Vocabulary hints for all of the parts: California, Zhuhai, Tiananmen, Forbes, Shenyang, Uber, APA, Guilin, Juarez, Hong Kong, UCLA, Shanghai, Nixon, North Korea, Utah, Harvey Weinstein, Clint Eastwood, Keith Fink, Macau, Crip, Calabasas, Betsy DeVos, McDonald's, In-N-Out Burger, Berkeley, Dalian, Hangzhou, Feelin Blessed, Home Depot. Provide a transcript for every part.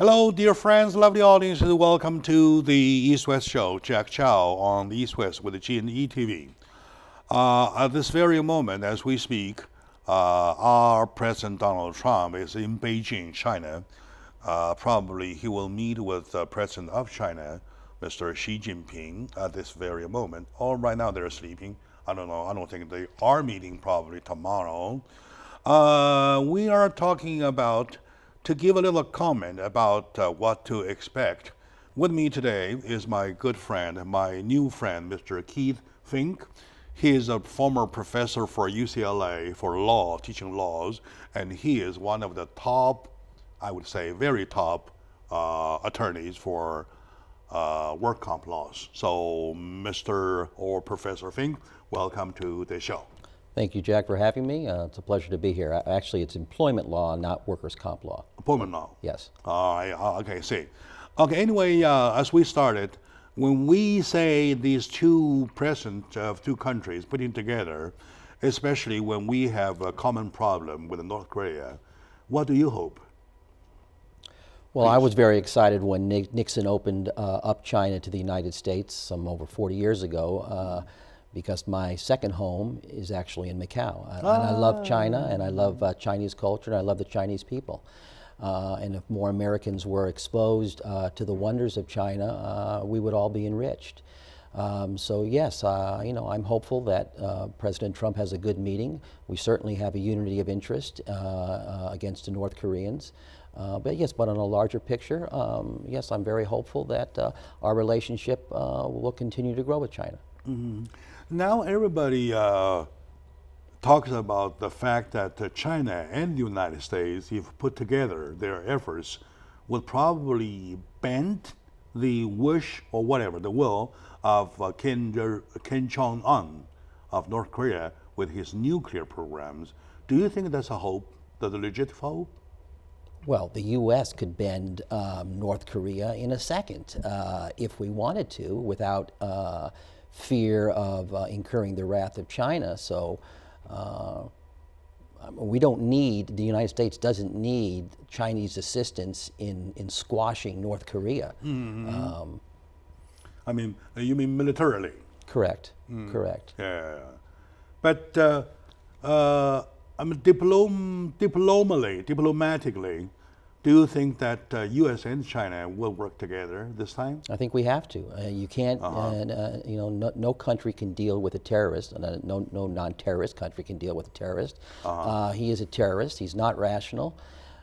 Hello, dear friends, lovely audience, and welcome to the East West Show. Jack Zhao on the East West with the G&E TV. At this very moment, as we speak, our President Donald Trump is in Beijing, China. Probably he will meet with the President of China, Mr. Xi Jinping, at this very moment. Or right now they're sleeping. I don't know. I don't think they are meeting, probably tomorrow. We are talking about to give a little comment about what to expect. With me today is my good friend, my new friend, Mr. Keith Fink. He is a former professor for UCLA for law, teaching laws, and he is one of the top, I would say, very top attorneys for work comp laws. So, Mr. or Professor Fink, welcome to the show. Thank you, Jack, for having me. It's a pleasure to be here. Actually, it's employment law, not workers' comp law. Employment law? Yes. Okay, see. Okay, anyway, as we started, when we say these two presidents of two countries putting together, especially when we have a common problem with North Korea, what do you hope? Well, I was very excited when Nixon opened up China to the United States some over 40 years ago. Because my second home is actually in Macau. And I love China, and I love Chinese culture, and I love the Chinese people. And if more Americans were exposed to the wonders of China, we would all be enriched. So yes, you know, I'm hopeful that President Trump has a good meeting. We certainly have a unity of interest against the North Koreans. But yes, but on a larger picture, yes, I'm very hopeful that our relationship will continue to grow with China. Mm-hmm. Now everybody talks about the fact that China and the United States, if put together their efforts, would probably bend the wish or whatever, the will of Kim Jong-un of North Korea with his nuclear programs. Do you think that's a hope, that's a legit hope? Well, the U.S. could bend North Korea in a second if we wanted to without fear of incurring the wrath of China. So we don't need, the United States doesn't need Chinese assistance in squashing North Korea. Mm-hmm. I mean, you mean militarily? Correct, correct. Yeah, but I mean, diplomatically, do you think that U.S. and China will work together this time? I think we have to. You can't, you know, no country can deal with a terrorist. No non-terrorist country can deal with a terrorist. He is a terrorist. He's not rational.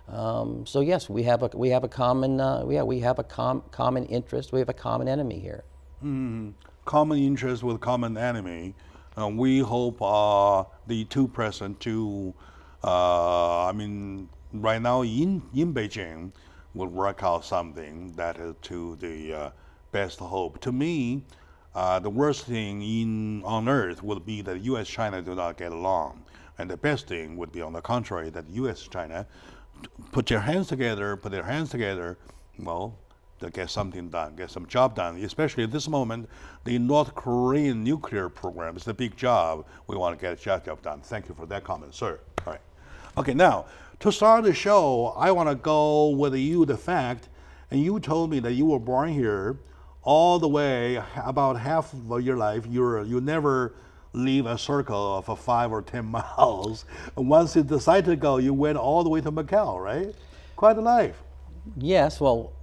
So yes, we have a common interest. We have a common enemy here. Mm. Common interest with common enemy. We hope the two presidents to, I mean, right now in Beijing will work out something that is to the best hope. To me, the worst thing on earth would be that U.S. China do not get along, and the best thing would be on the contrary that U.S. China put their hands together. Well, to get something done, get some job done. Especially at this moment, the North Korean nuclear program is the big job. We want to get that job done. Thank you for that comment, sir. All right. Okay, now, to start the show, I want to go with you the fact, and you told me that you were born here all the way, about half of your life, you never leave a circle of 5 or 10 miles. And once you decide to go, you went all the way to Macau, right? Quite a life. Yes, well,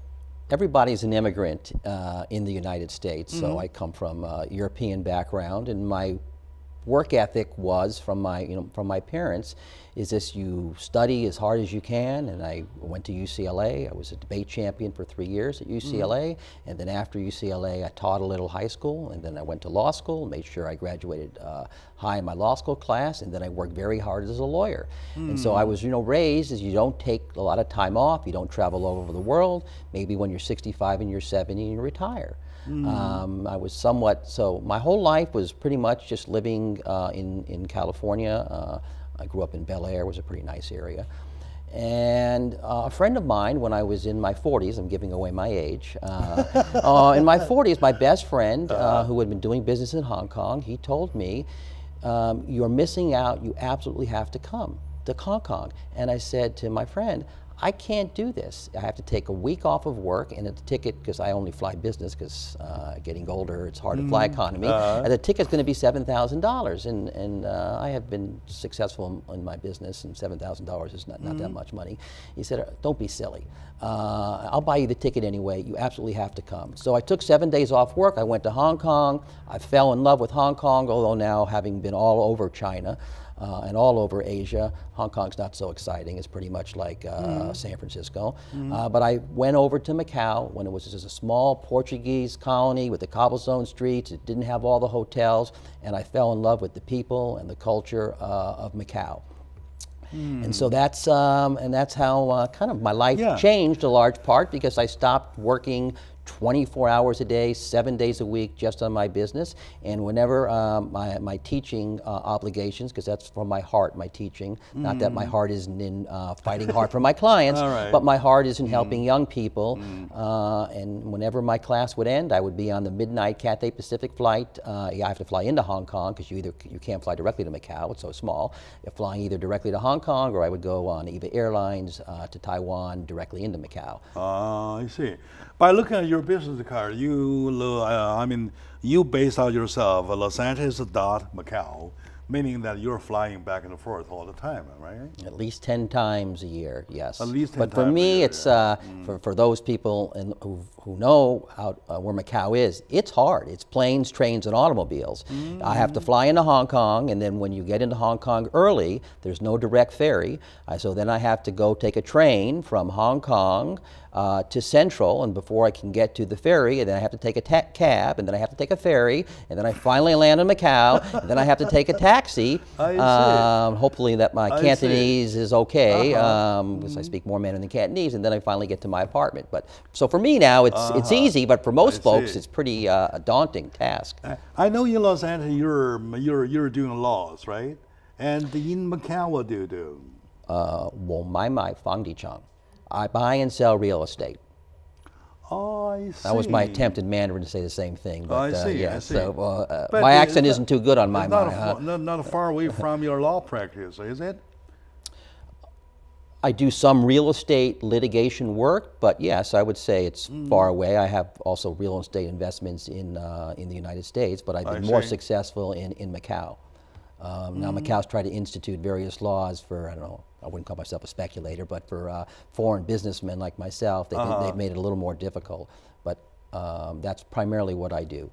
everybody's an immigrant in the United States, mm-hmm. So I come from a European background, and my work ethic was from my parents is this: you study as hard as you can. And I went to UCLA. I was a debate champion for 3 years at UCLA, mm-hmm. And then after UCLA I taught a little high school, and then I went to law school, made sure I graduated high in my law school class, and then I worked very hard as a lawyer. Mm-hmm. And so I was, you know, raised as you don't take a lot of time off, you don't travel all over the world. Maybe when you're 65 and you're 70 and you retire. Mm-hmm. I was somewhat, so my whole life was pretty much just living in California. I grew up in Bel Air, was a pretty nice area. And a friend of mine, when I was in my 40s, I'm giving away my age, in my 40s, my best friend who had been doing business in Hong Kong, he told me, you're missing out, you absolutely have to come to Hong Kong. And I said to my friend, I can't do this. I have to take a week off of work, and the ticket, because I only fly business, because getting older, it's hard to fly economy, and the ticket's going to be $7,000, and I have been successful in my business, and $7,000 is not that much money. He said, don't be silly. I'll buy you the ticket anyway. You absolutely have to come. So I took 7 days off work. I went to Hong Kong. I fell in love with Hong Kong, although now, having been all over China, and all over Asia, Hong Kong's not so exciting. It's pretty much like San Francisco. But I went over to Macau when it was just a small Portuguese colony with the cobblestone streets. It didn't have all the hotels, and I fell in love with the people and the culture of Macau. And so that's how kind of my life changed a large part, because I stopped working 24 hours a day, 7 days a week, just on my business. And whenever my teaching obligations, because that's from my heart, my teaching, not that my heart isn't in fighting hard for my clients, but my heart is in helping young people. And whenever my class would end, I would be on the midnight Cathay Pacific flight. I have to fly into Hong Kong, because you can't fly directly to Macau, it's so small. You're flying either directly to Hong Kong, or I would go on Eva Airlines to Taiwan, directly into Macau. I see. By looking at your business card, you base out yourself Los Angeles dot Macau, meaning that you're flying back and forth all the time, right? At least 10 times a year, yes. At least 10 times a year. But for me, it's for those people who know how, where Macau is, it's hard. It's planes, trains, and automobiles. I have to fly into Hong Kong, and then when you get into Hong Kong early, there's no direct ferry. So then I have to go take a train from Hong Kong to Central, and before I can get to the ferry, and then I have to take a cab, and then I have to take a ferry, and then I finally land in Macau, and then I have to take a taxi. Hopefully that my Cantonese is okay, because I speak more Mandarin than Cantonese, and then I finally get to my apartment. But so for me now, it's easy, but for most folks, it's pretty a daunting task. I know in Los Angeles you're doing laws, right? And in Macau, what do you do? Wong mai mai fang di chang. I buy and sell real estate. Oh, I see. That was my attempt in Mandarin to say the same thing. But, I see, yeah, I see. So, my accent isn't too good on my mind. Not far away from your law practice, is it? I do some real estate litigation work, but yes, I would say it's far away. I have also real estate investments in the United States, but I've been more successful in Macau. Now Macau's tried to institute various laws for, I don't know, I wouldn't call myself a speculator, but for foreign businessmen like myself, they've made it a little more difficult. But that's primarily what I do.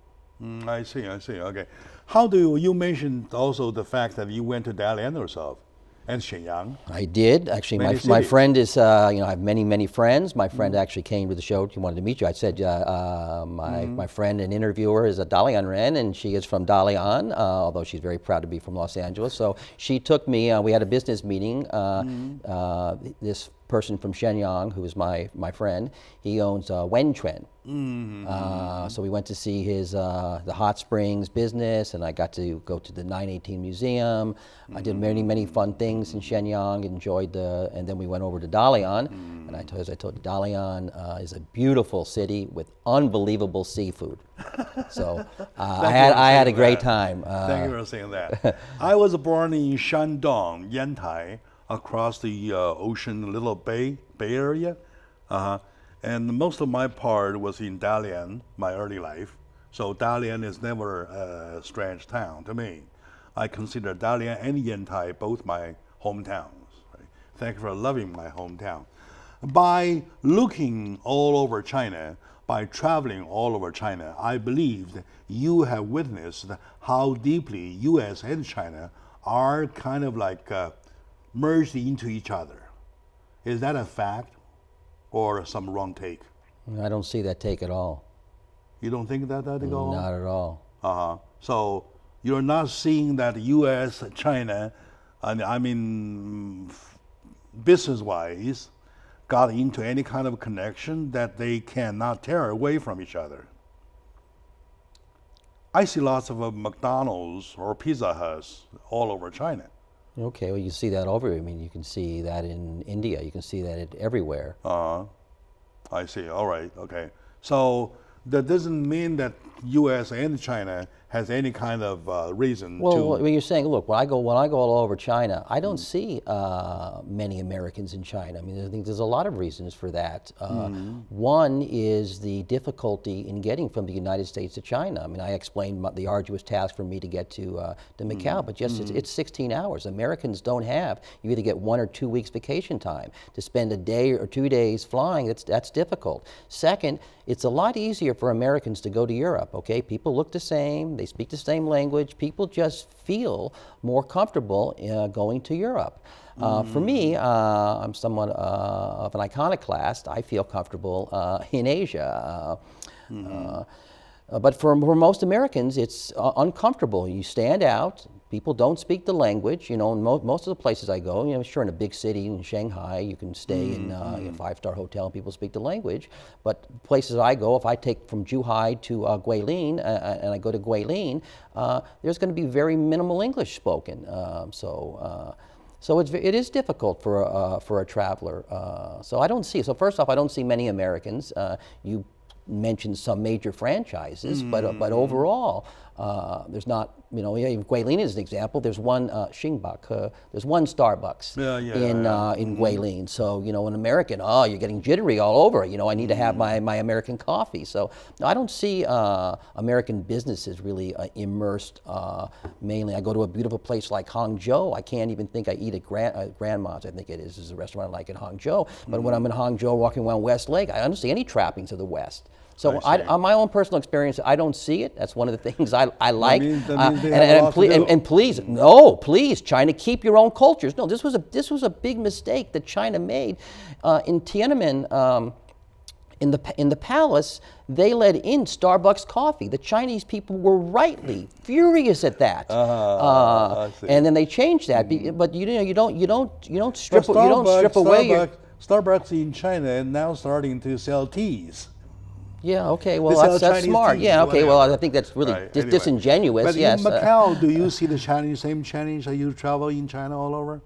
I see, I see, okay. How do you, you mentioned also the fact that you went to Dalian yourself and Shenyang. I did, actually. My friend is, you know, I have many, many friends. My friend actually came to the show, she wanted to meet you. I said, my friend and interviewer is a Dalian Ren, and she is from Dalian, although she's very proud to be from Los Angeles. So she took me, we had a business meeting, this person from Shenyang, who is my friend, he owns Wenquan. So we went to see his the hot springs business, and I got to go to the 918 museum. I did many fun things in Shenyang. Enjoyed the, and then we went over to Dalian, and as I told you, Dalian is a beautiful city with unbelievable seafood. So I had a great time. Thank you for saying that. I was born in Shandong, Yantai, across the ocean, little bay area, and most of my part was in Dalian, my early life. So Dalian is never a strange town to me. I consider Dalian and Yantai both my hometowns. Right? Thank you for loving my hometown. By looking all over China, by traveling all over China, I believed you have witnessed how deeply U.S. and China are kind of like merged into each other. Is that a fact or some wrong take? I don't see that take at all. You don't think that at all? Not at all. So you're not seeing that U.S., China, and I mean business-wise, got into any kind of connection that they cannot tear away from each other. I see lots of McDonald's or Pizza Huts all over China. Okay, well, you see that over. I mean, you can see that in India. You can see that everywhere. I see. All right. Okay. So that doesn't mean that U.S. and China has any kind of reason to... Well, you're saying, look, when I go all over China, I don't see many Americans in China. I mean, I think there's a lot of reasons for that. One is the difficulty in getting from the United States to China. I mean, I explained the arduous task for me to get to Macau, but just it's 16 hours. Americans don't have, you either get 1 or 2 weeks vacation time. To spend a day or 2 days flying, that's difficult. Second, it's a lot easier for Americans to go to Europe, okay? People look the same. They speak the same language. People just feel more comfortable going to Europe. For me, I'm somewhat of an iconoclast. I feel comfortable in Asia. But for most Americans, it's uncomfortable. You stand out. People don't speak the language. You know, in most of the places I go, you know, sure, in a big city, in Shanghai, you can stay in a five-star hotel and people speak the language. But places I go, if I take from Zhuhai to Guilin, and I go to Guilin, there's going to be very minimal English spoken. So it is difficult for a traveler. So I don't see. So first off, I don't see many Americans. You mentioned some major franchises, but overall, there's not, you know, Guilin is an example. There's one there's one Starbucks in Guilin. So, you know, an American, oh, you're getting jittery all over. You know, I need to have my American coffee. So no, I don't see American businesses really immersed mainly. I go to a beautiful place like Hangzhou. I can't even think I eat at Grandma's, I think it is a restaurant I like in Hangzhou. But when I'm in Hangzhou walking around West Lake, I don't see any trappings of the West. So on my own personal experience, I don't see it. That's one of the things I like. Please, China, keep your own cultures. No, this was a big mistake that China made in Tiananmen. In the palace, they let in Starbucks coffee. The Chinese people were rightly furious at that, and then they changed that. But you don't strip away. Starbucks in China now starting to sell teas. Yeah, okay, well, that's smart. Teas, yeah, okay, well, I think that's really disingenuous. But yes, in Macau, do you see the same Chinese that you travel in China all over?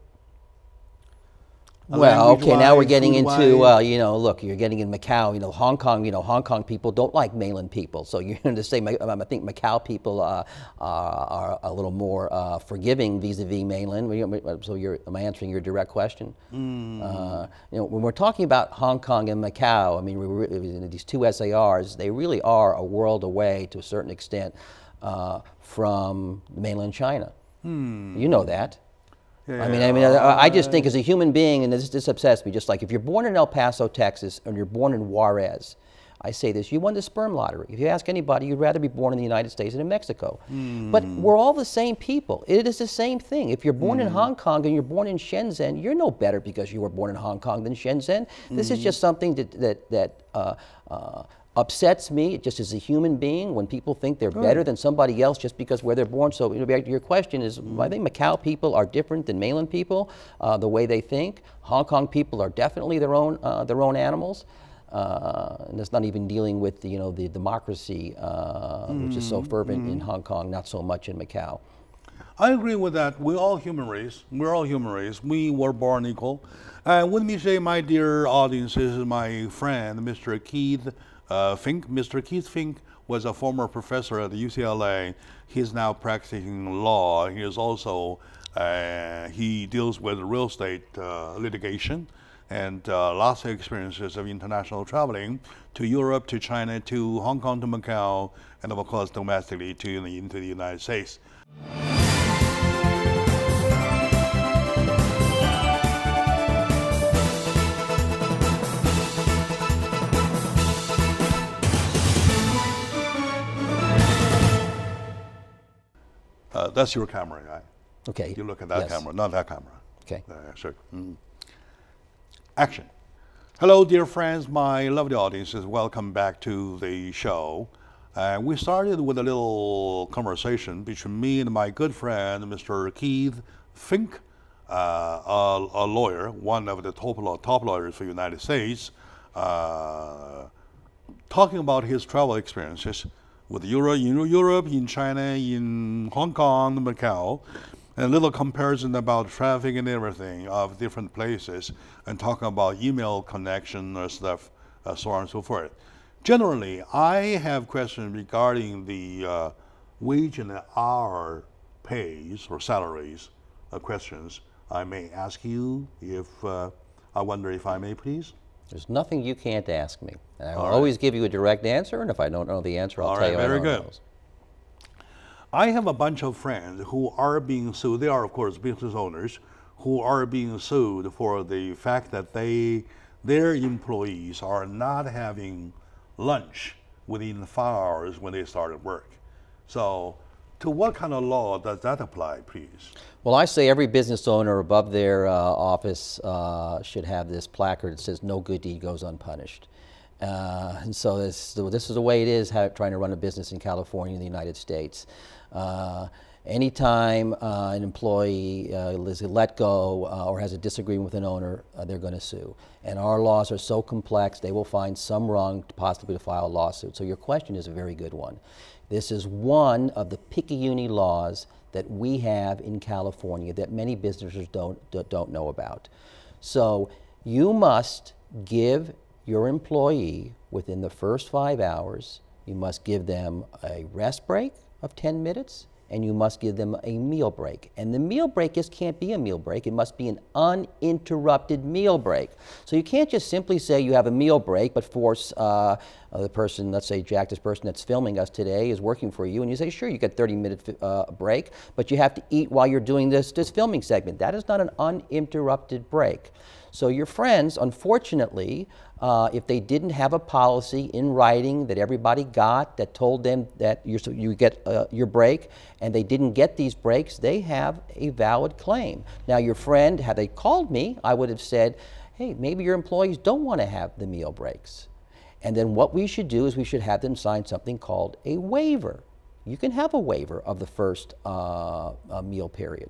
Well, okay, now we're getting into, you know, look, you're getting in Macau, Hong Kong people don't like mainland people. So you're going to say, I think Macau people are a little more forgiving vis-a-vis mainland. So am I answering your direct question? You know, when we're talking about Hong Kong and Macau, I mean, these two SARs, they really are a world away to a certain extent from mainland China. You know that. Yeah, I just think as a human being, and this upsets me, just like if you're born in El Paso, Texas, or you're born in Juarez, I say this, you won the sperm lottery. If you ask anybody, you'd rather be born in the United States than in Mexico. But we're all the same people. It is the same thing. If you're born in Hong Kong and you're born in Shenzhen, you're no better because you were born in Hong Kong than Shenzhen. This is just something that upsets me just as a human being when people think they're better than somebody else just because where they're born. So your question is, I think Macau people are different than mainland people, the way they think. Hong Kong people are definitely their own animals. And that's not even dealing with the democracy, which is so fervent in Hong Kong, not so much in Macau. I agree with that. We're all human race. We're all human race. We were born equal. Let me say, my dear audience, this is my friend, Mr. Keith Fink. Mr. Keith Fink was a former professor at UCLA. He's now practicing law. He is also, he deals with real estate litigation and lots of experiences of international traveling to Europe, to China, to Hong Kong, to Macau, and of course domestically into the United States. That's your camera, right? Okay. You look at that camera, not that camera. Okay. Sure. Action. Hello, dear friends, my lovely audiences. Welcome back to the show. We started with a little conversation between me and my good friend, Mr. Keith Fink, a lawyer, one of the top lawyers for the United States, talking about his travel experiences with Europe, in China, in Hong Kong, Macau, and a little comparison about traffic and everything of different places, and talking about email connection or stuff, so on and so forth. Generally, I have questions regarding the wage and hour pays or salaries questions I may ask you. If I wonder if I may, please. There's nothing you can't ask me. And I will always give you a direct answer, and if I don't know the answer, I'll tell you. Very good. I have a bunch of friends who are being sued. They are, of course, business owners who are being sued for the fact that their employees are not having lunch within 5 hours when they started work. So to what kind of law does that apply, please? Well, I say every business owner above their office should have this placard that says no good deed goes unpunished. And so this is the way it is trying to run a business in California and the United States. Anytime an employee is let go or has a disagreement with an owner, they're going to sue. And our laws are so complex, they will find some wrong to possibly file a lawsuit. So your question is a very good one. This is one of the picayune laws that we have in California that many businesses don't know about. So you must give your employee, within the first 5 hours, you must give them a rest break of 10 minutes, and you must give them a meal break. And the meal break just can't be a meal break. It must be an uninterrupted meal break. So you can't just simply say you have a meal break, but force the person, let's say Jack, this person that's filming us today is working for you, and you say, sure, you get 30-minute break, but you have to eat while you're doing this filming segment. That is not an uninterrupted break. So your friends, unfortunately, if they didn't have a policy in writing that everybody got that told them that you get your break, and they didn't get these breaks, they have a valid claim. Now your friend, had they called me, I would have said, hey, maybe your employees don't want to have the meal breaks. And then what we should do is we should have them sign something called a waiver. You can have a waiver of the first meal period.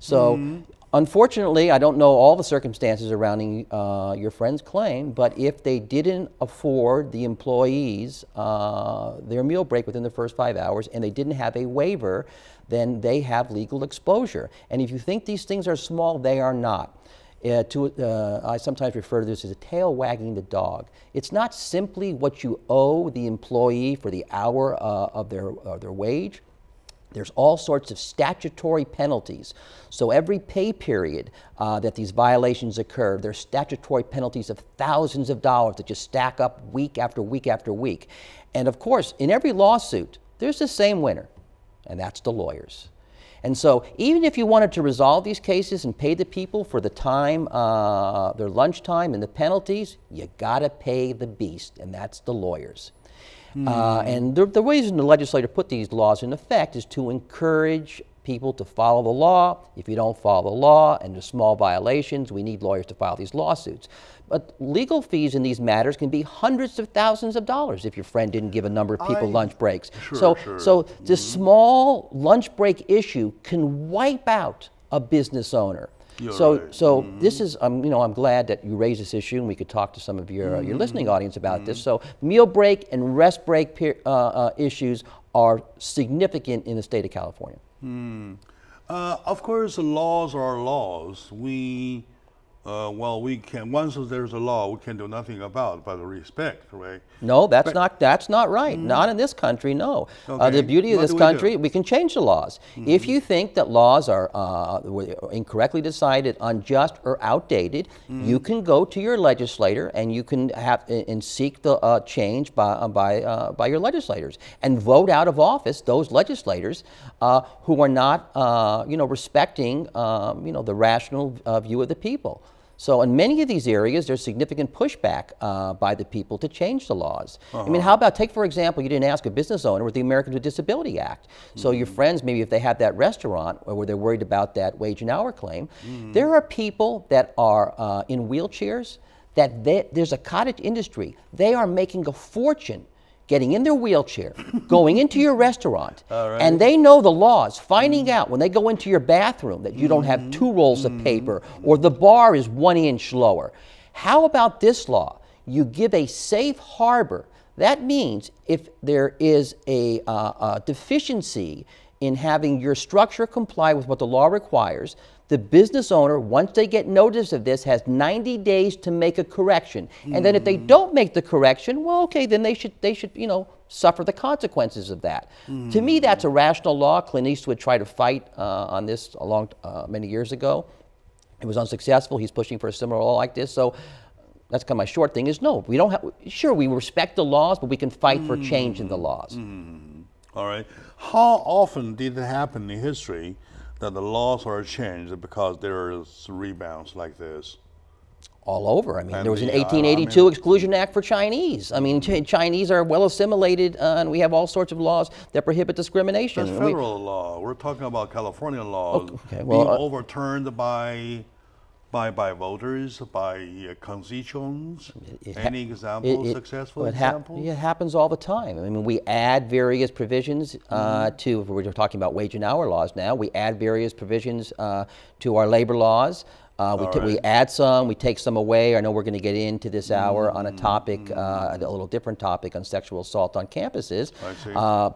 So unfortunately, I don't know all the circumstances surrounding your friend's claim, but if they didn't afford the employees their meal break within the first 5 hours and they didn't have a waiver, then they have legal exposure. And if you think these things are small, they are not. I sometimes refer to this as a tail wagging the dog. It's not simply what you owe the employee for the hour of their wage. There's all sorts of statutory penalties. So every pay period that these violations occur, there's statutory penalties of thousands of dollars that just stack up week after week after week. And of course, in every lawsuit, there's the same winner, and that's the lawyers. And so even if you wanted to resolve these cases and pay the people for the time, their lunchtime and the penalties, you gotta pay the beast, and that's the lawyers. And the reason the legislature put these laws in effect is to encourage people to follow the law. If you don't follow the law and there's small violations, we need lawyers to file these lawsuits. But legal fees in these matters can be hundreds of thousands of dollars if your friend didn't give a number of people lunch breaks. So this small lunch break issue can wipe out a business owner. This is, I'm glad that you raised this issue, and we could talk to some of your listening audience about this. So meal break and rest break issues are significant in the state of California. Of course, laws are laws. Once there's a law, we can do nothing about but respect, right? No, that's not right. Not in this country, no. Okay. The beauty of this country, we can change the laws. If you think that laws are incorrectly decided, unjust, or outdated, you can go to your legislator and you can seek the change by your legislators and vote out of office those legislators who are not, respecting, the rational view of the people. So in many of these areas, there's significant pushback by the people to change the laws. I mean, how about, take for example, you didn't ask a business owner with the Americans with Disability Act. So your friends, maybe if they have that restaurant or where they're worried about that wage and hour claim, there are people that are in wheelchairs, that there's a cottage industry. They are making a fortune getting in their wheelchair, going into your restaurant, and they know the laws, finding out when they go into your bathroom that you don't have 2 rolls of paper or the bar is 1 inch lower. How about this law? You give a safe harbor. That means if there is a deficiency in having your structure comply with what the law requires. The business owner, once they get notice of this, has 90 days to make a correction. And then if they don't make the correction, well, okay, then they should, you know, suffer the consequences of that. To me, that's a rational law. Clint Eastwood tried to fight on this a long, many years ago. It was unsuccessful. He's pushing for a similar law like this. So that's kind of my short thing is, no, we don't have, sure, we respect the laws, but we can fight for change in the laws. All right. How often did it happen in history that the laws are changed because there is rebounds like this? All over. I mean, and there was an 1882 Exclusion Act for Chinese. I mean, Chinese are well assimilated, and we have all sorts of laws that prohibit discrimination. That's federal law. We're talking about California laws being overturned by voters, by constituents. Any example, successful example? It happens all the time. I mean, we add various provisions to, we're talking about wage and hour laws now, we add various provisions to our labor laws. We add some, we take some away. I know we're going to get into this hour on a topic, a little different topic on sexual assault on campuses.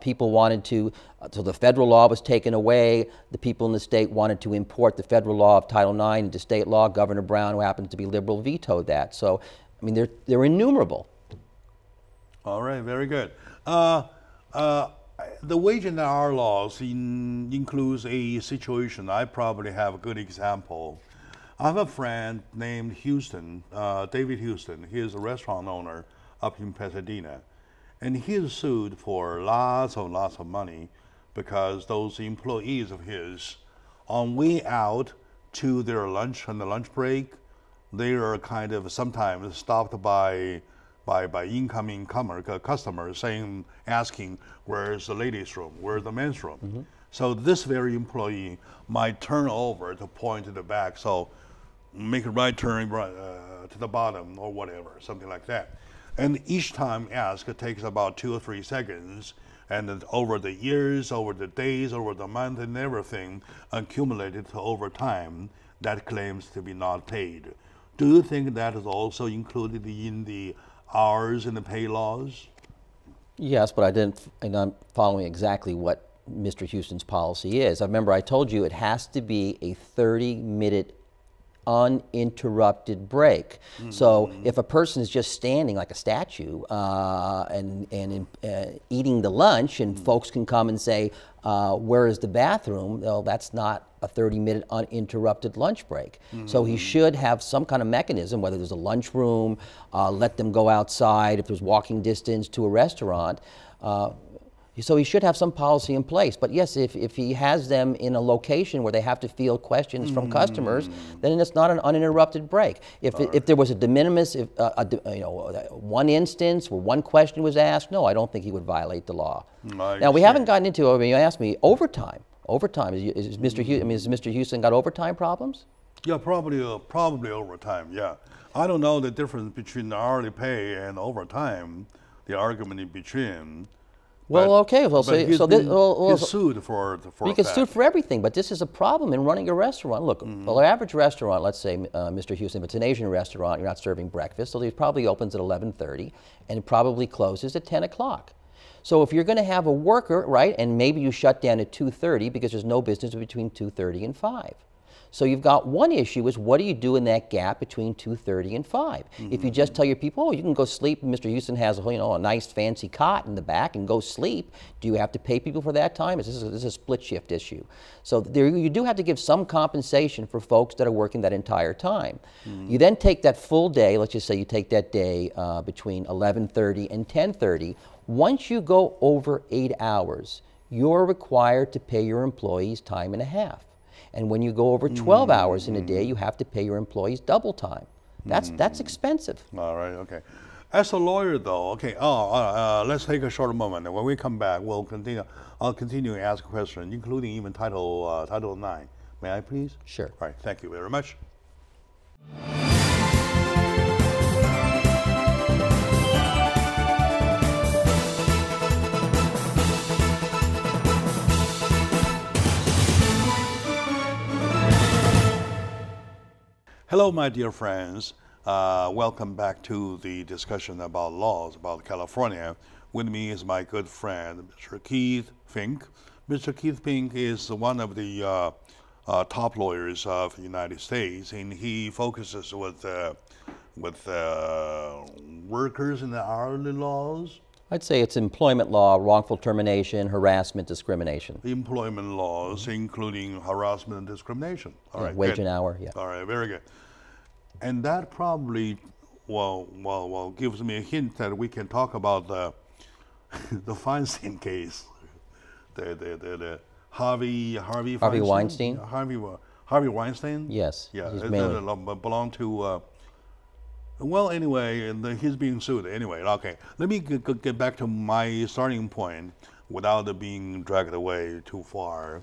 People wanted to, so the federal law was taken away. The people in the state wanted to import the federal law of Title IX into state law. Governor Brown, who happens to be liberal, vetoed that. So, I mean, they're innumerable. All right, very good. The wage and hour laws includes a situation. I probably have a good example. I have a friend named Houston, David Houston. He is a restaurant owner up in Pasadena. And he is sued for lots of money because those employees of his, on way out to their lunch and the lunch break, they are kind of sometimes stopped by incoming customers asking, where's the ladies' room, where's the men's room? So this very employee might turn over to point to the back. So make a right turn to the bottom or whatever, something like that. And each time asked, it takes about 2 or 3 seconds. And then over the years, over the days, over the month and everything accumulated over time, that claims to be not paid. Do you think that is also included in the hours and the pay laws? Yes, but I didn't, and I'm following exactly what Mr. Houston's policy is. I remember I told you it has to be a 30-minute uninterrupted break. So if a person is just standing like a statue and eating the lunch and folks can come and say, where is the bathroom? Well, that's not a 30-minute uninterrupted lunch break. So he should have some kind of mechanism, whether there's a lunchroom, let them go outside if there's walking distance to a restaurant. So he should have some policy in place. But yes, if he has them in a location where they have to field questions from customers, then it's not an uninterrupted break. If there was a de minimis, you know, one instance where one question was asked, no, I don't think he would violate the law. Now, we haven't gotten into, I mean, you asked me, overtime. Overtime, is Mr. I mean, has Mr. Houston got overtime problems? Yeah, probably overtime, yeah. I don't know the difference between the hourly pay and overtime, the argument in between. Well, okay. Well, he's sued for he gets sued for everything, but this is a problem in running a restaurant. Look, well, an average restaurant, let's say, Mr. Houston, if it's an Asian restaurant, you're not serving breakfast, so it probably opens at 11:30, and it probably closes at 10 o'clock. So if you're going to have a worker, right, and maybe you shut down at 2:30 because there's no business between 2:30 and 5. So you've got one issue is what do you do in that gap between 2:30 and 5? If you just tell your people, oh, you can go sleep, and Mr. Houston has a, you know, a nice fancy cot in the back and go sleep, do you have to pay people for that time? This is a split shift issue. So there, you do have to give some compensation for folks that are working that entire time. You then take that full day, let's just say you take that day between 11:30 and 10:30. Once you go over 8 hours, you're required to pay your employees time and a half. And when you go over 12 hours in a day, you have to pay your employees double time. That's expensive. All right, okay. As a lawyer though, okay, let's take a short moment. When we come back, we'll continue, I'll continue to ask questions, including even Title IX. May I please? Sure. All right, thank you very much. Hello, my dear friends. Welcome back to the discussion about laws about California. With me is my good friend, Mr. Keith Fink, Mr. Keith Fink is one of the top lawyers of the United States, and he focuses with workers in the hourly laws. I'd say it's employment law, wrongful termination, harassment, discrimination. Employment laws, including harassment and discrimination. All right, wage and hour. Yeah. All right, very good. And that probably, well, gives me a hint that we can talk about the the Feinstein case, the Harvey Weinstein. Harvey Weinstein. Yes. Yeah. Belonged to. Well, anyway, and he's being sued. Anyway, okay. Let me get back to my starting point without being dragged away too far.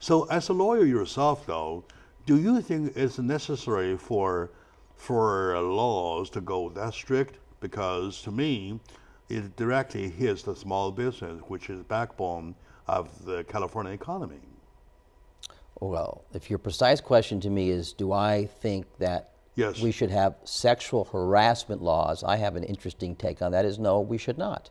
So, as a lawyer yourself, though, do you think it's necessary for laws to go that strict? Because to me, it directly hits the small business, which is the backbone of the California economy. Well, if your precise question to me is, do I think that yes, we should have sexual harassment laws, I have an interesting take on that, is no, we should not.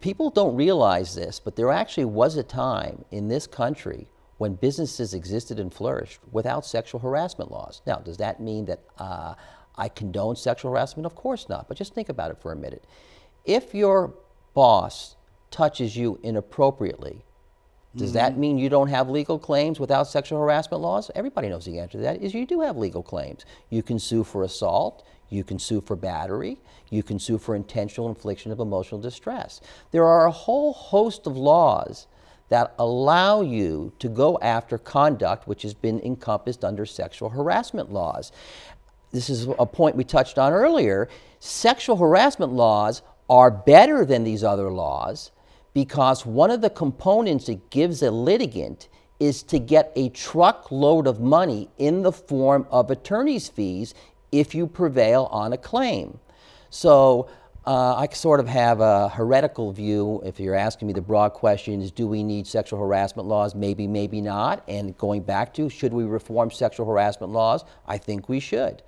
People don't realize this, but there actually was a time in this country when businesses existed and flourished without sexual harassment laws. Now, does that mean that I condone sexual harassment? Of course not, but just think about it for a minute. If your boss touches you inappropriately, does that mean you don't have legal claims without sexual harassment laws? Everybody knows the answer to that is you do have legal claims. You can sue for assault, you can sue for battery, you can sue for intentional infliction of emotional distress. There are a whole host of laws that allow you to go after conduct which has been encompassed under sexual harassment laws. This is a point we touched on earlier. Sexual harassment laws are better than these other laws, because one of the components it gives a litigant is to get a truckload of money in the form of attorney's fees if you prevail on a claim. So I sort of have a heretical view. If you're asking me the broad question is, do we need sexual harassment laws? Maybe, maybe not. And going back to, should we reform sexual harassment laws? I think we should.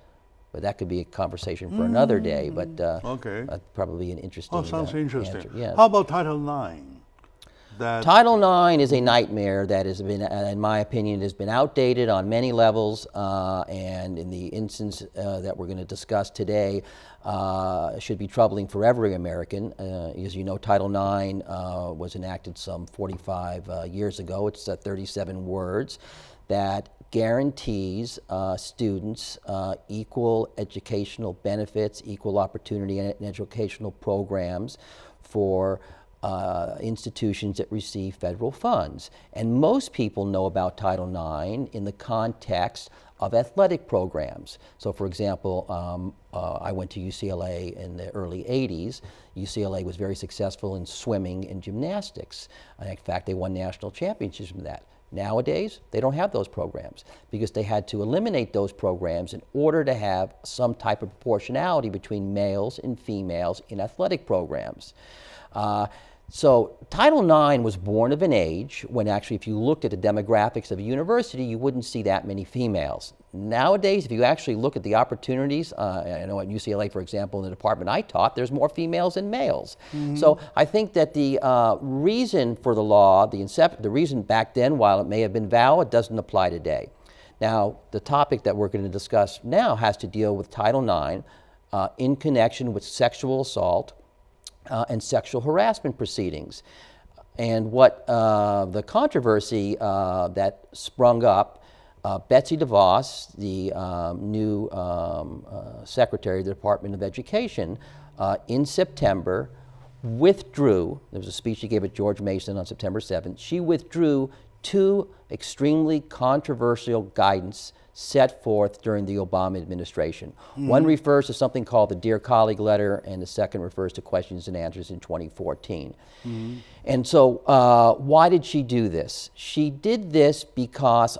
But that could be a conversation for another day, but okay. Probably an interesting sounds interesting. Yes. How about Title IX? Title IX is a nightmare that has been, in my opinion, has been outdated on many levels, and in the instance that we're going to discuss today, should be troubling for every American. As you know, Title IX was enacted some 45 years ago. It's 37 words that guarantees students equal educational benefits, equal opportunity in educational programs for institutions that receive federal funds. And most people know about Title IX in the context of athletic programs. So for example, I went to UCLA in the early 80s. UCLA was very successful in swimming and gymnastics. And in fact, they won national championships from that. Nowadays, they don't have those programs because they had to eliminate those programs in order to have some type of proportionality between males and females in athletic programs. So Title IX was born of an age when actually if you looked at the demographics of a university, you wouldn't see that many females. Nowadays, if you actually look at the opportunities, I know at UCLA, for example, in the department I taught, there's more females than males. So I think that the reason for the law, the reason back then, while it may have been valid, doesn't apply today. Now, the topic that we're going to discuss now has to deal with Title IX in connection with sexual assault and sexual harassment proceedings. And what the controversy that sprung up, Betsy DeVos, the new Secretary of the Department of Education, in September withdrew, there was a speech she gave at George Mason on September 7th, she withdrew two extremely controversial guidance set forth during the Obama administration. One refers to something called the Dear Colleague letter, and the second refers to questions and answers in 2014. And so why did she do this? She did this because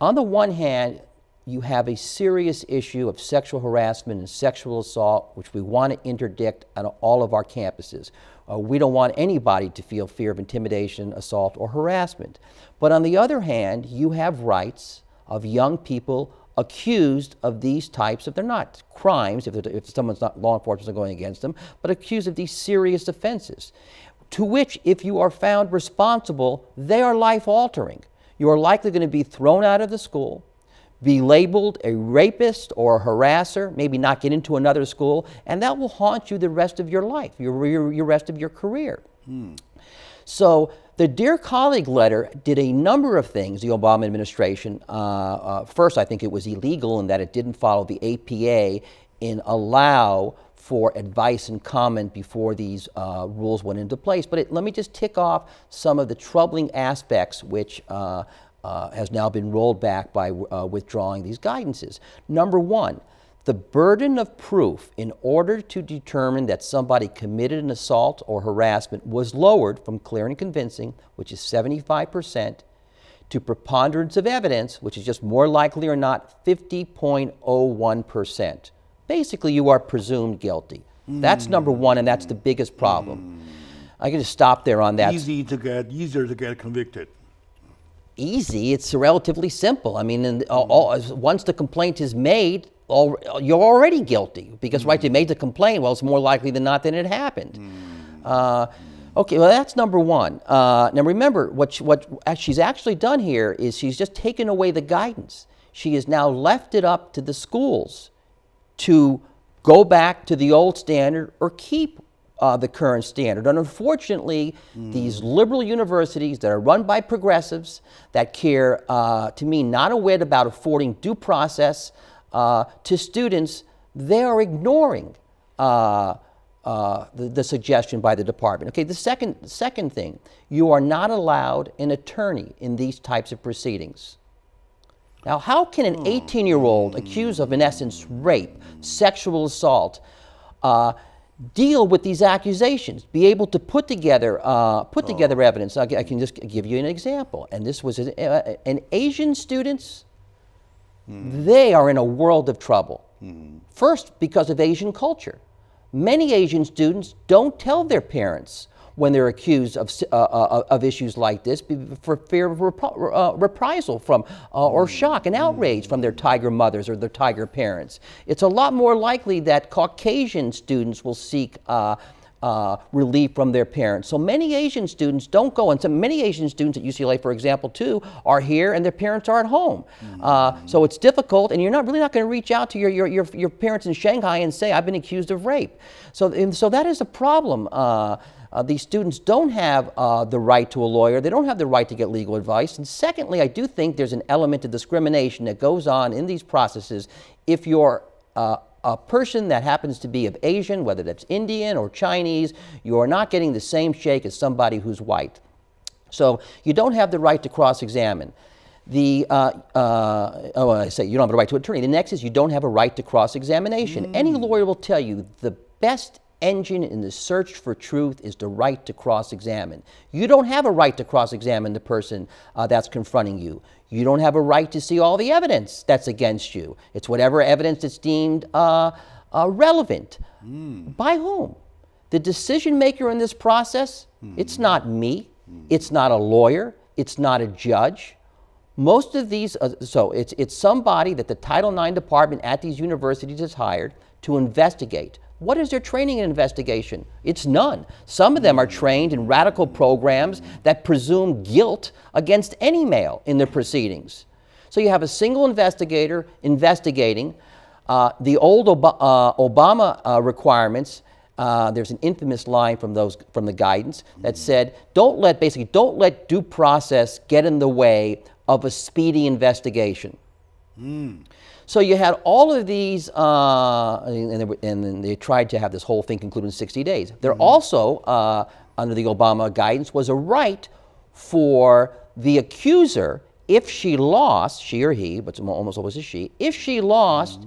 on the one hand, you have a serious issue of sexual harassment and sexual assault, which we want to interdict on all of our campuses. We don't want anybody to feel fear of intimidation, assault, or harassment. But on the other hand, you have rights of young people accused of these types of, they're not crimes if someone's not, law enforcement's not going against them, but accused of these serious offenses. to which, if you are found responsible, they are life-altering. You are likely going to be thrown out of the school, be labeled a rapist or a harasser, maybe not get into another school, and that will haunt you the rest of your life, your rest of your career. Hmm. So the Dear Colleague letter did a number of things, the Obama administration. First, I think it was illegal in that it didn't follow the APA in allow for advice and comment before these rules went into place. But let me just tick off some of the troubling aspects which has now been rolled back by withdrawing these guidances. Number one, the burden of proof in order to determine that somebody committed an assault or harassment was lowered from clear and convincing, which is 75%, to preponderance of evidence, which is just more likely or not, 50.01%. Basically, you are presumed guilty. That's number one, and that's the biggest problem. I can just stop there on that. Easier to get convicted. Easy, it's relatively simple. I mean, and once the complaint is made, you're already guilty because, right, you made the complaint. Well, it's more likely than not that it happened. Okay, well, that's number one. Now, remember, what she's actually done here is she's just taken away the guidance. She has now left it up to the schools to go back to the old standard or keep the current standard. And unfortunately, these liberal universities that are run by progressives that care, to me, not a whit about affording due process to students, they are ignoring the suggestion by the department. Okay, the second thing, you are not allowed an attorney in these types of proceedings. Now, how can an 18-year-old accused of, in essence, rape, sexual assault, deal with these accusations, be able to put together evidence? I can just give you an example. And this was an Asian students. They are in a world of trouble. First, because of Asian culture. Many Asian students don't tell their parents when they're accused of issues like this for fear of reprisal from or shock and outrage from their tiger mothers or their tiger parents. It's a lot more likely that Caucasian students will seek relief from their parents. So many Asian students don't go, and so many Asian students at UCLA, for example, too, are here and their parents are at home. So it's difficult, and you're really not going to reach out to your parents in Shanghai and say, I've been accused of rape. So, that is a problem. These students don't have the right to a lawyer. They don't have the right to get legal advice. And secondly, I do think there's an element of discrimination that goes on in these processes if you're a person that happens to be of Asian, whether that's Indian or Chinese. You are not getting the same shake as somebody who's white. So you don't have the right to cross-examine. I say you don't have a right to attorney. The next is you don't have a right to cross-examination. Any lawyer will tell you the best engine in the search for truth is the right to cross-examine. You don't have a right to cross-examine the person that's confronting you. You don't have a right to see all the evidence that's against you. It's whatever evidence that's deemed relevant. By whom? The decision maker in this process, it's not me, it's not a lawyer, it's not a judge. Most of these, so it's somebody that the Title IX department at these universities has hired to investigate. What is their training and investigation? It's none. Some of them are trained in radical programs that presume guilt against any male in their proceedings. So you have a single investigator investigating the old Obama requirements. There's an infamous line from the guidance that said, basically don't let due process get in the way of a speedy investigation. So you had all of these, and they tried to have this whole thing concluded in 60 days. There also, under the Obama guidance, was a right for the accuser, if she lost, she or he, but it's almost always a she, if she lost,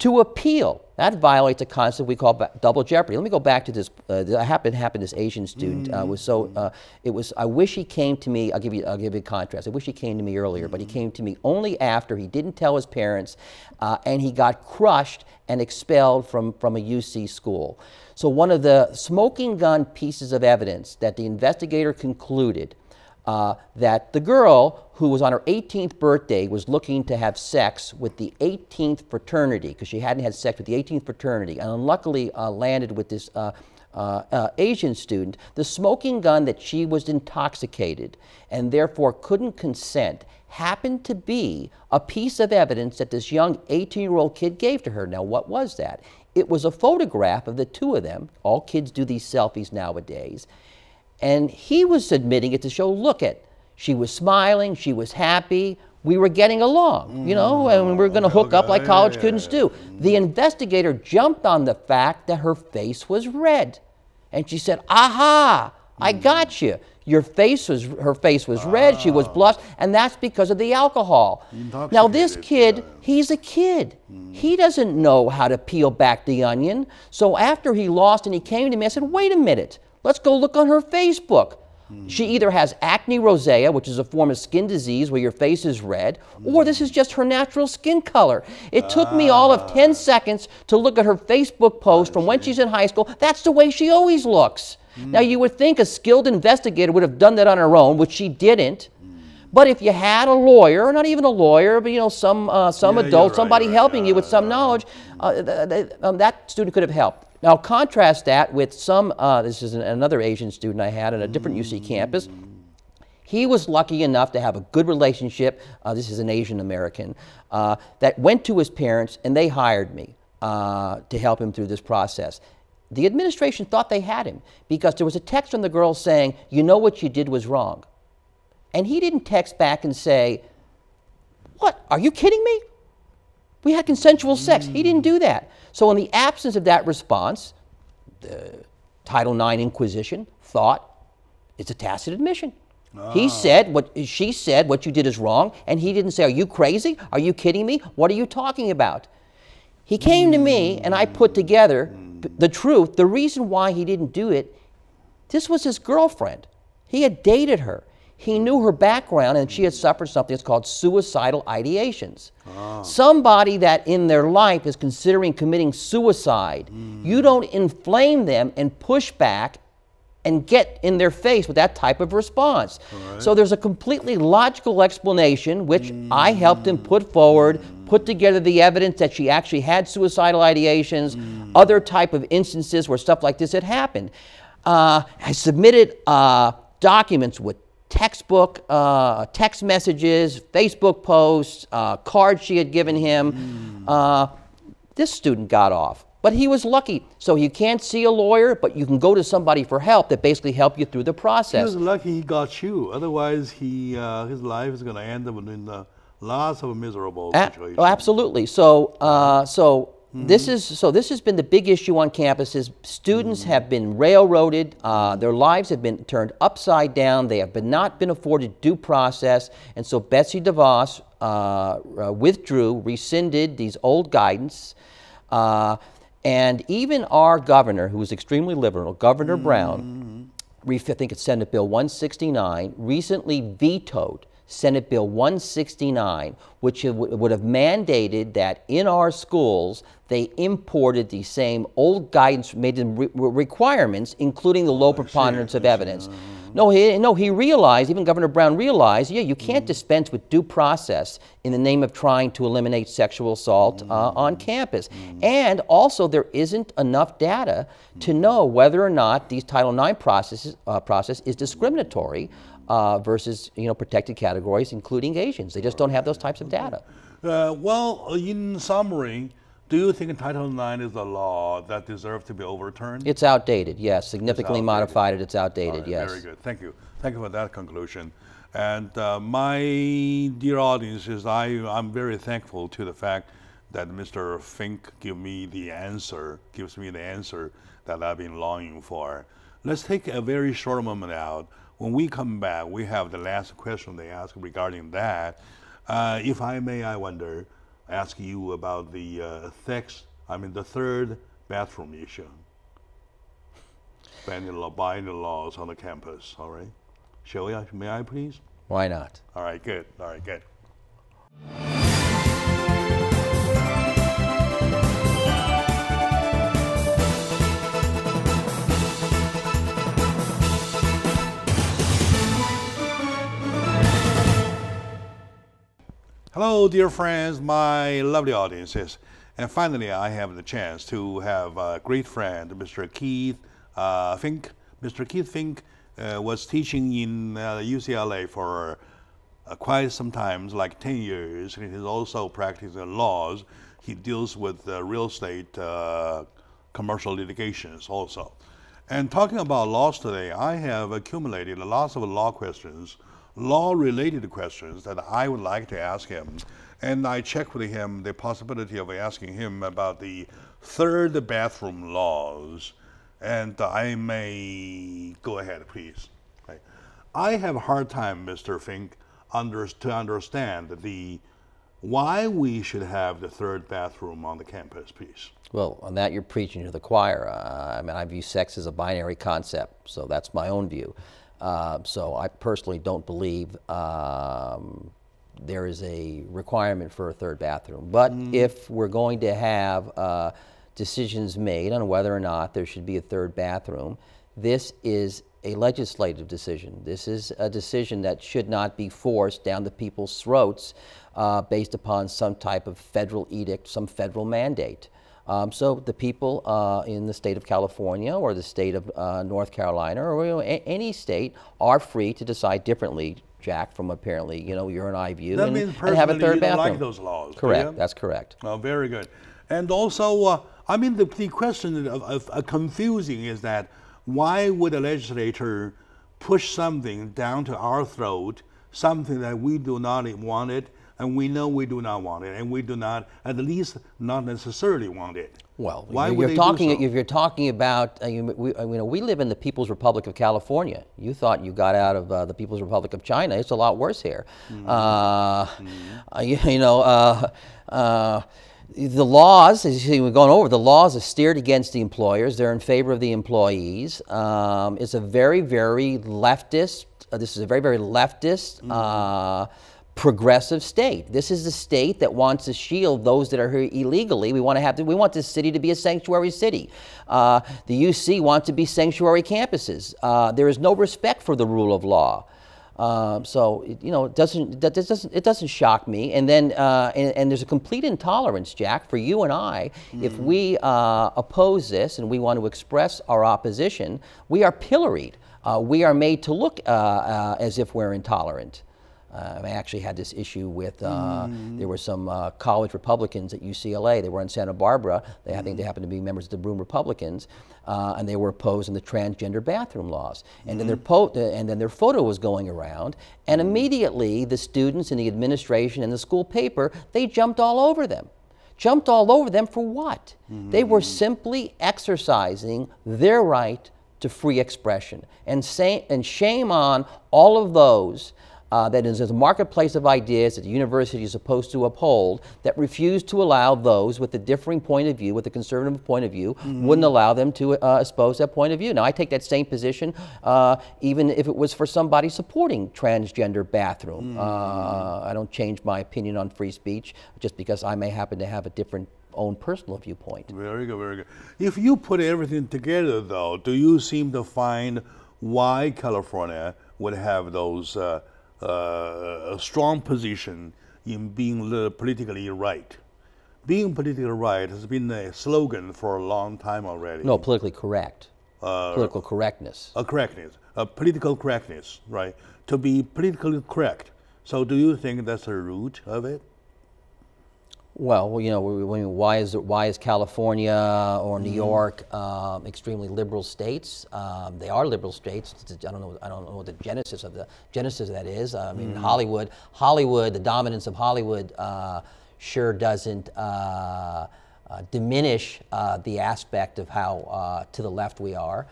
to appeal. That violates a concept we call double jeopardy. Let me go back to this. Happened to this Asian student. I wish he came to me. I'll give you a contrast. I wish he came to me earlier, but he came to me only after he didn't tell his parents, and he got crushed and expelled from a UC school. So one of the smoking gun pieces of evidence that the investigator concluded that the girl who was on her 18th birthday was looking to have sex with the 18th fraternity, because she hadn't had sex with the 18th fraternity, and unluckily landed with this Asian student, the smoking gun that she was intoxicated and therefore couldn't consent happened to be a piece of evidence that this young 18-year-old kid gave to her. Now, what was that? It was a photograph of the two of them. All kids do these selfies nowadays. And he was admitting it to show, look at, she was smiling, she was happy, we were getting along, you know, and we were going to hook up like college students do. The investigator jumped on the fact that her face was red. And she said, aha, I got you. Your face was, her face was red, she was blushed, and that's because of the alcohol. Now this kid, he's a kid. He doesn't know how to peel back the onion. So after he lost and he came to me, I said, wait a minute. Let's go look on her Facebook. She either has acne rosacea, which is a form of skin disease where your face is red, or this is just her natural skin color. It took me all of 10 seconds to look at her Facebook post from when she's in high school. That's the way she always looks. Now, you would think a skilled investigator would have done that on her own, which she didn't. But if you had a lawyer, or not even a lawyer, but you know, some adult, somebody helping you with some knowledge, that student could have helped. Now, contrast that with some, this is another Asian student I had on a different UC campus. He was lucky enough to have a good relationship, this is an Asian American, that went to his parents and they hired me to help him through this process. The administration thought they had him because there was a text from the girl saying, you know what you did was wrong. And he didn't text back and say, what, are you kidding me? We had consensual sex. He didn't do that. So in the absence of that response, the Title IX Inquisition thought it's a tacit admission. He said, she said, what you did is wrong, and he didn't say, are you crazy? Are you kidding me? What are you talking about? He came to me, and I put together the truth, the reason why he didn't do it. This was his girlfriend. He had dated her. He knew her background, and she had suffered something that's called suicidal ideations. Somebody that in their life is considering committing suicide, you don't inflame them and push back and get in their face with that type of response. So there's a completely logical explanation, which I helped him put forward, put together the evidence that she actually had suicidal ideations, other type of instances where stuff like this had happened. I submitted documents with textbook, text messages, Facebook posts, cards she had given him. This student got off, but he was lucky. So you can't see a lawyer, but you can go to somebody for help that basically help you through the process. He was lucky he got you. Otherwise, he his life is going to end up in the lots of a miserable situation. Oh, absolutely. So, this has been the big issue on campuses. Students have been railroaded. Their lives have been turned upside down. They have not been afforded due process. And so Betsy DeVos withdrew, rescinded these old guidance. And even our governor, who is extremely liberal, Governor Brown, I think it's Senate Bill 169, recently vetoed Senate Bill 169, which would have mandated that in our schools, they imported the same old guidance, made them requirements, including the low preponderance of evidence. No, he realized, even Governor Brown realized, yeah, you can't dispense with due process in the name of trying to eliminate sexual assault on campus. And also, there isn't enough data to know whether or not these Title IX process is discriminatory versus, you know, protected categories, including Asians. They just don't have those types of data. Well, in summary, do you think Title IX is a law that deserves to be overturned? It's outdated, yes. Significantly modified it, it's outdated, yes. Very good, thank you. Thank you for that conclusion. And my dear audience, I'm very thankful to the fact that Mr. Fink gives me the answer that I've been longing for. Let's take a very short moment out. When we come back, we have the last question they ask regarding that. If I may, I wonder, ask you about the the third bathroom issue. Banning laws on the campus, all right? Shall we, may I please? Why not? All right, good, all right, good. Hello, dear friends, my lovely audiences. And finally, I have the chance to have a great friend, Mr. Keith Fink. Mr. Keith Fink was teaching in UCLA for quite some time, like 10 years. And he's also practicing laws. He deals with real estate commercial litigations also. And talking about laws today, I have accumulated lots of law questions, law-related questions that I would like to ask him. And I checked with him the possibility of asking him about the third bathroom laws. And I may go ahead, please. Right. I have a hard time, Mr. Fink, to understand why we should have the third bathroom on the campus, please. Well, on that, you're preaching to the choir. I mean, I view sex as a binary concept, so that's my own view. So I personally don't believe there is a requirement for a third bathroom. But if we're going to have decisions made on whether or not there should be a third bathroom, this is a legislative decision. This is a decision that should not be forced down the people's throats based upon some type of federal edict, some federal mandate. So the people in the state of California or the state of North Carolina or any state are free to decide differently, Jack, from apparently your and I view, that means and have a third bathroom. Don't like those laws. Correct. That's correct. Oh, very good. And also, I mean, the question of confusing is that why would a legislator push something down to our throat, something that we do not want it? And we know we do not want it, and we do not, at least not necessarily want it. Well, why would they do so? If you're talking about, we live in the People's Republic of California. You thought you got out of the People's Republic of China. It's a lot worse here. Mm-hmm. The laws, as you see, we're going over, the laws are steered against the employers. They're in favor of the employees. It's a very, very leftist, this is a very, very leftist, mm-hmm. Progressive state. This is a state that wants to shield those that are here illegally. We want this city to be a sanctuary city. The UC wants to be sanctuary campuses. There is no respect for the rule of law. So it doesn't shock me. And then and there's a complete intolerance, Jack, for you and I. Mm-hmm. If we oppose this and we want to express our opposition, we are pilloried. We are made to look as if we're intolerant. I actually had this issue with, there were some college Republicans at UCLA. They were in Santa Barbara. They, I think they happened to be members of the Broom Republicans, and they were opposing the transgender bathroom laws. And, then their photo was going around, and immediately the students and the administration and the school paper, they jumped all over them. Jumped all over them for what? Mm-hmm. They were simply exercising their right to free expression. And shame on all of those that is a marketplace of ideas that the university is supposed to uphold that refuse to allow those with a differing point of view, with a conservative point of view, wouldn't allow them to expose that point of view. Now, I take that same position even if it was for somebody supporting transgender bathroom. I don't change my opinion on free speech just because I may happen to have a different own personal viewpoint. Very good, very good. If you put everything together, though, do you seem to find why California would have those a strong position in being politically right? Being politically right has been a slogan for a long time already. No, politically correct. Political correctness. Political correctness, right? To be politically correct. So do you think that's the root of it? Well, why is California or New York extremely liberal states? They are liberal states. I don't know what the genesis of that is. I mean, Hollywood, the dominance of Hollywood sure doesn't diminish the aspect of how to the left we are.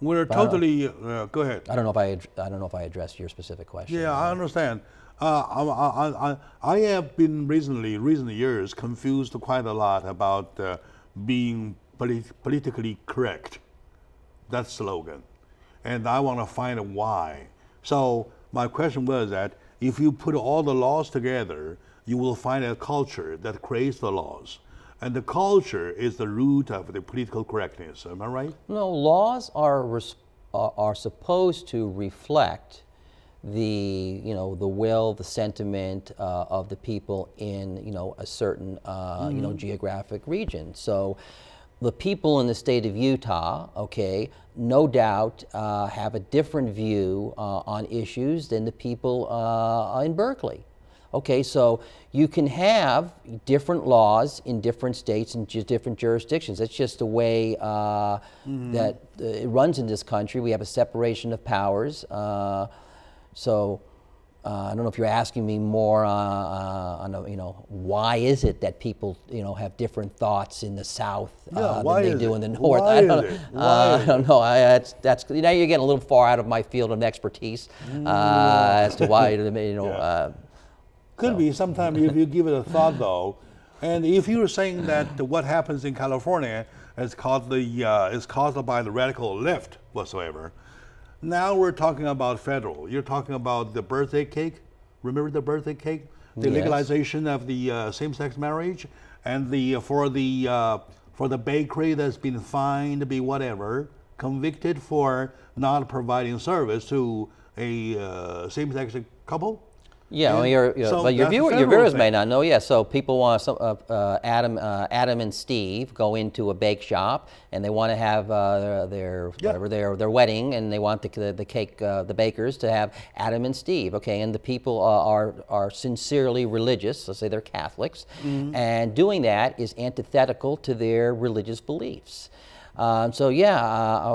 We're totally. Go ahead. I don't know if I addressed your specific question. Yeah, I understand. I have been recent years confused quite a lot about being politically correct, that slogan, and I want to find why. So my question was that if you put all the laws together, you will find a culture that creates the laws. And the culture is the root of the political correctness, am I right? No, laws are supposed to reflect the, you know, the will, the sentiment of the people in, you know, a certain, you know, geographic region. So the people in the state of Utah, okay, no doubt have a different view on issues than the people in Berkeley. Okay, so you can have different laws in different states and different jurisdictions. That's just the way that it runs in this country. We have a separation of powers. I don't know if you're asking me more on, you know, why is it that people, you know, have different thoughts in the South than they do in the North? I don't know. That's now you're getting a little far out of my field of expertise as to why, you know. Yeah. Could be. Sometimes if you give it a thought, though, and if you were saying that what happens in California is called the is caused by the radical left whatsoever, now we're talking about federal. You're talking about the birthday cake. Remember the birthday cake? The legalization of the same-sex marriage, and for the bakery that's been fined to be whatever convicted for not providing service to a same-sex couple. Yeah, well, your viewers may not know. Yeah, so people want some. Adam and Steve go into a bake shop and they want to have their wedding, and they want the cake, the bakers to have Adam and Steve. Okay, and the people are sincerely religious. Let's say they're Catholics, and doing that is antithetical to their religious beliefs. So yeah,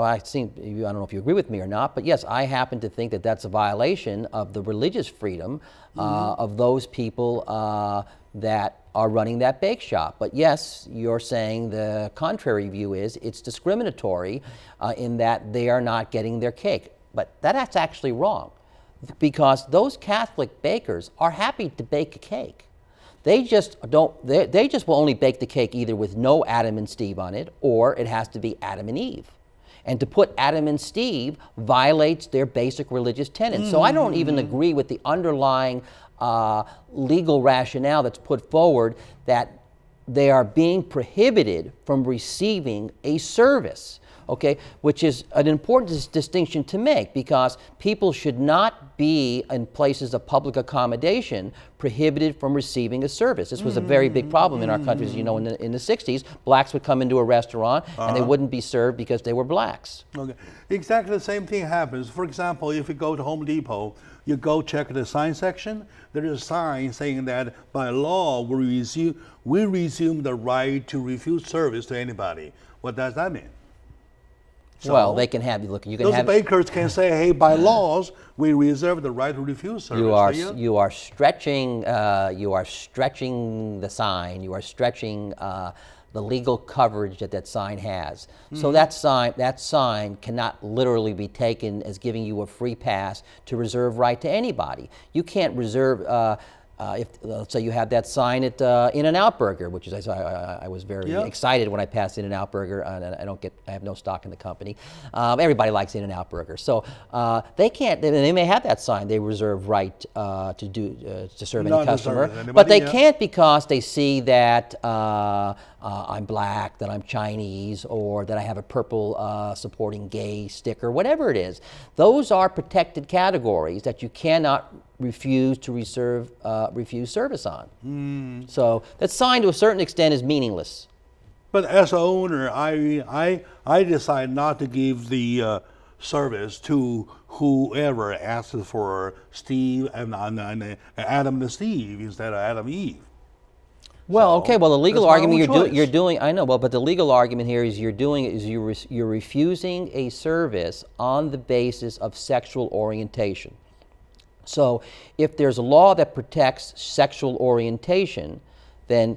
I don't know if you agree with me or not, but yes, I happen to think that that's a violation of the religious freedom of those people that are running that bake shop. But yes, you're saying the contrary view is it's discriminatory in that they are not getting their cake. But that's actually wrong, because those Catholic bakers are happy to bake a cake. They just don't. They just will only bake the cake either with no Adam and Steve on it, or it has to be Adam and Eve. And to put Adam and Steve violates their basic religious tenets. So I don't even agree with the underlying legal rationale that's put forward that they are being prohibited from receiving a service. Okay, which is an important distinction to make, because people should not be in places of public accommodation prohibited from receiving a service. This was a very big problem in our countries. You know, in the 60s, blacks would come into a restaurant and they wouldn't be served because they were blacks. Okay, exactly the same thing happens. For example, if you go to Home Depot, you go check the sign section. There is a sign saying that by law we resume the right to refuse service to anybody. What does that mean? So well, they can have, look, you can have... Those bakers can say, hey, by laws, we reserve the right to refuse service. You are stretching the sign. You are stretching the legal coverage that sign has. So that sign cannot literally be taken as giving you a free pass to reserve right to anybody. You can't reserve... let's say you have that sign at In-N-Out Burger, which is I was very excited when I passed In-N-Out Burger, and I have no stock in the company. Everybody likes In-N-Out Burger, so they may have that sign. They reserve right to serve any customer, but they can't, because they see that I'm black, that I'm Chinese, or that I have a purple supporting gay sticker, whatever it is. Those are protected categories that you cannot refuse to refuse service on. So that sign to a certain extent is meaningless. But as an owner, I decide not to give the service to whoever asks for Steve and Adam and Steve instead of Adam and Eve. Well, okay. Well, the legal argument you're doing, I know. Well, but the legal argument here is you're refusing a service on the basis of sexual orientation. So, if there's a law that protects sexual orientation, then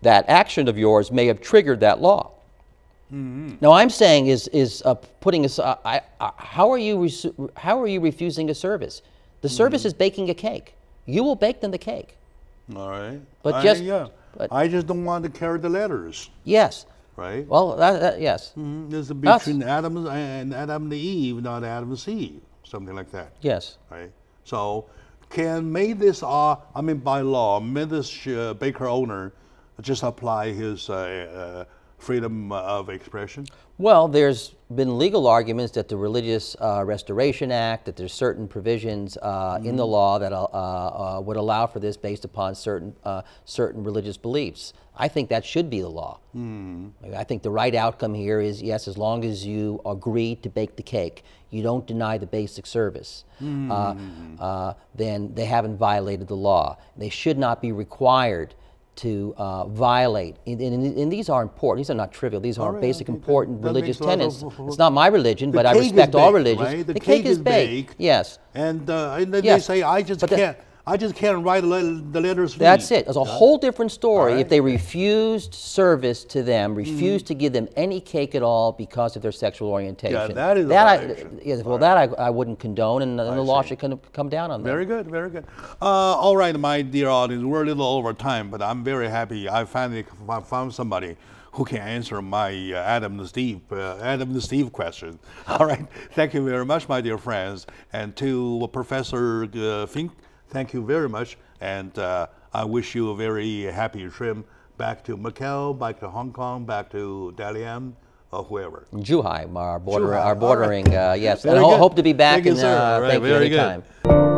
that action of yours may have triggered that law. Now, I'm saying how are you refusing a service? The service is baking a cake. You will bake them the cake. All right. But I just don't want to carry the letters. Yes. Right. Well, yes. There's a between Adam and Eve, not Adam and Eve, something like that. Yes. Right. So, by law, may this baker owner just apply his freedom of expression? Well, there's been legal arguments that the Religious Restoration Act, that there's certain provisions in the law that would allow for this based upon certain religious beliefs. I think that should be the law. I think the right outcome here is, yes, as long as you agree to bake the cake, you don't deny the basic service, then they haven't violated the law. They should not be required to violate, and these are important. These are not trivial. These are basic, important religious tenets. It's not my religion, but I respect all religions. Right? The cake is baked. Yes. And then yes. They say, I just can't write the letters for you. That's it. It's a whole different story if they refused service to them, refused to give them any cake at all because of their sexual orientation. Yeah, that is that I wouldn't condone, and the law should come down on that. Very good, very good. All right, my dear audience, we're a little over time, but I'm very happy. I finally found somebody who can answer my Adam and Steve question. All right, thank you very much, my dear friends, and to Professor Fink. Thank you very much, and I wish you a very happy trip back to Macau, back to Hong Kong, back to Dalian, or whoever. Zhuhai, our bordering, yes. And I hope to be back in, thank you anytime.